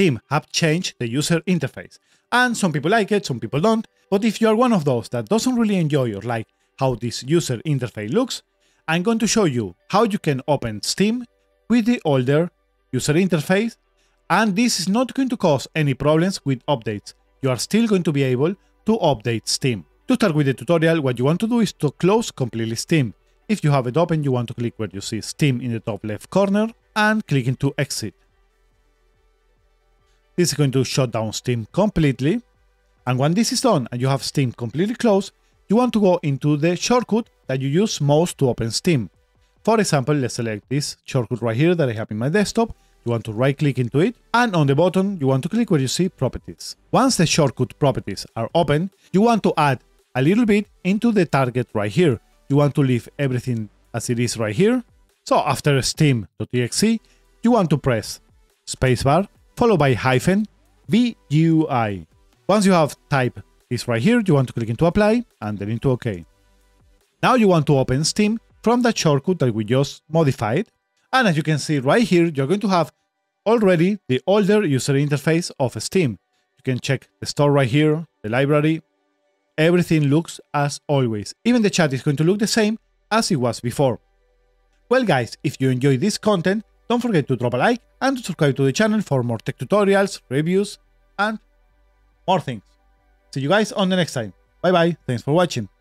Steam have changed the user interface, and some people like it, some people don't, but if you are one of those that doesn't really enjoy or like how this user interface looks, I'm going to show you how you can open Steam with the older user interface, and this is not going to cause any problems with updates. You are still going to be able to update Steam. To start with the tutorial, what you want to do is to close completely Steam. If you have it open, you want to click where you see Steam in the top left corner and click into exit. This is going to shut down Steam completely, and when this is done and you have Steam completely closed, you want to go into the shortcut that you use most to open Steam. For example, let's select this shortcut right here that I have in my desktop. You want to right click into it, and on the bottom you want to click where you see properties. Once the shortcut properties are open, you want to add a little bit into the target right here. You want to leave everything as it is right here. So after steam.exe, you want to press spacebar followed by hyphen VUI. Once you have typed this right here, you want to click into apply and then into OK. Now you want to open Steam from that shortcut that we just modified. And as you can see right here, you're going to have already the older user interface of Steam. You can check the store right here, the library. Everything looks as always. Even the chat is going to look the same as it was before. Well guys, if you enjoy this content, don't forget to drop a like and to subscribe to the channel for more tech tutorials, reviews, and more things. See you guys on the next time. Bye bye, thanks for watching.